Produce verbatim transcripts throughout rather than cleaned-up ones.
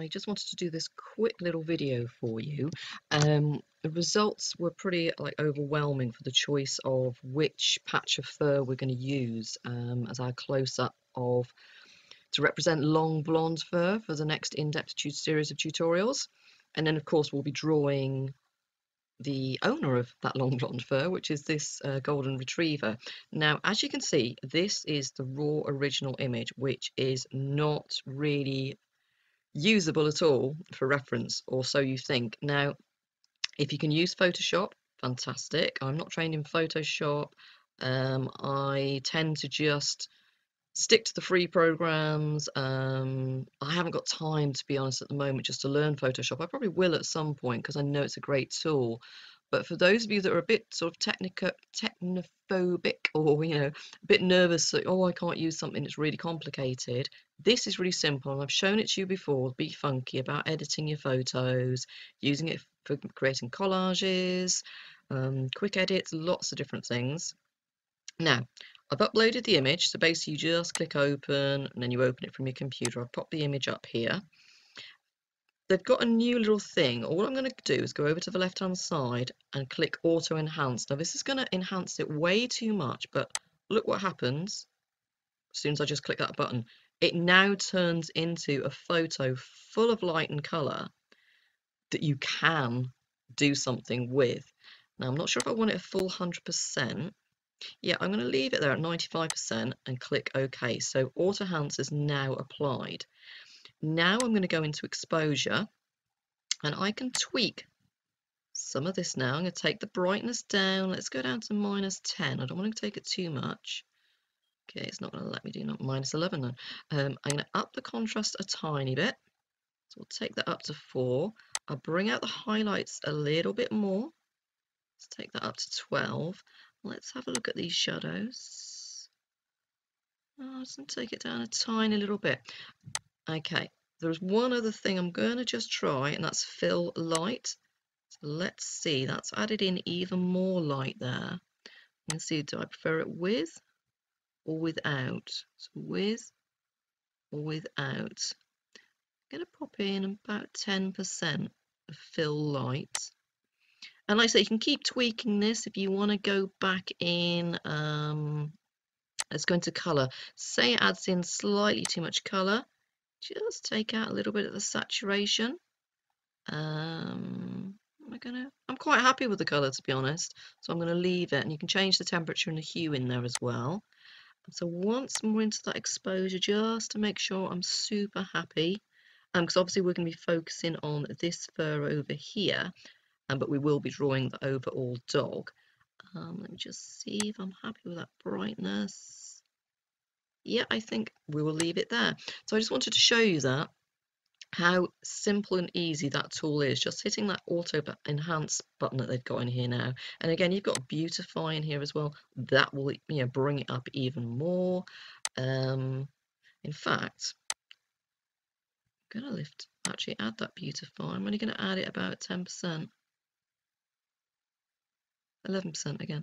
I just wanted to do this quick little video for you. Um, the results were pretty like overwhelming for the choice of which patch of fur we're going to use um, as our close-up of to represent long blonde fur for the next in-depth series of tutorials. And then of course we'll be drawing the owner of that long blonde fur, which is this uh, golden retriever. Now, as you can see, this is the raw original image, which is not really usable at all for reference, or so you think. Now, if you can use Photoshop, fantastic. I'm not trained in Photoshop. Um, I tend to just stick to the free programs. um I haven't got time, to be honest, at the moment, just to learn Photoshop. I probably will at some point because I know it's a great tool, but for those of you that are a bit sort of technical technophobic, or you know, a bit nervous that, oh, I can't use something that's really complicated, this is really simple, and I've shown it to you before. Be funky about editing your photos, using it for creating collages, um quick edits, lots of different things. Now, I've uploaded the image, so basically you just click open and then you open it from your computer. I've popped the image up here. They've got a new little thing. All I'm going to do is go over to the left hand side and click auto enhance. Now this is going to enhance it way too much, but look what happens as soon as I just click that button. It now turns into a photo full of light and colour that you can do something with. Now I'm not sure if I want it a full one hundred percent. Yeah, I'm going to leave it there at ninety-five percent and click OK. So auto enhance is now applied. Now I'm going to go into exposure and I can tweak some of this now. I'm going to take the brightness down. Let's go down to minus ten. I don't want to take it too much. Okay, it's not going to let me do not minus eleven then. Um, I'm going to up the contrast a tiny bit. So we'll take that up to four. I'll bring out the highlights a little bit more. Let's take that up to twelve. Let's have a look at these shadows. I'll just take it down a tiny little bit. Okay, there's one other thing I'm going to just try, and that's fill light. So let's see, that's added in even more light there. You can see, do I prefer it with or without? So with or without. I'm going to pop in about ten percent of fill light. And like I say, you can keep tweaking this if you want to go back in. Um, let's go into colour. Say it adds in slightly too much colour. Just take out a little bit of the saturation. Um, am I gonna? I'm quite happy with the colour, to be honest. So I'm going to leave it. And you can change the temperature and the hue in there as well. So once more into that exposure, just to make sure I'm super happy. Because um, obviously we're going to be focusing on this fur over here. Um, but we will be drawing the overall dog. Um, let me just see if I'm happy with that brightness. Yeah, I think we will leave it there. So I just wanted to show you that, how simple and easy that tool is. Just hitting that auto enhance button that they've got in here now. And again, you've got beautify in here as well. That will, you know, bring it up even more. Um, in fact, I'm going to lift, actually add that beautify. I'm only going to add it about ten percent. eleven percent again.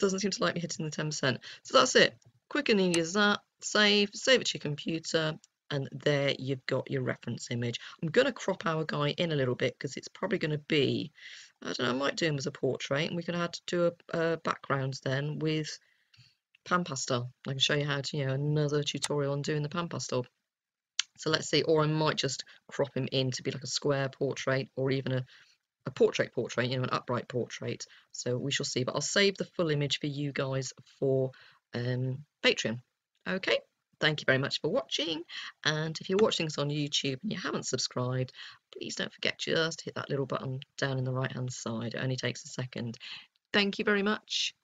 Doesn't seem to like me hitting the ten percent. So that's it. Quick and easy as that. Save, save it to your computer, and there you've got your reference image. I'm going to crop our guy in a little bit because it's probably going to be, I don't know, I might do him as a portrait, and we can add to a, a background then with pan pastel. I can show you how to, you know, another tutorial on doing the pan pastel. So let's see, or I might just crop him in to be like a square portrait, or even a a portrait portrait, you know, an upright portrait. So we shall see, but I'll save the full image for you guys for um, Patreon. Okay, thank you very much for watching, and if you're watching this on YouTube and you haven't subscribed, please don't forget, just hit that little button down in the right hand side. It only takes a second. Thank you very much.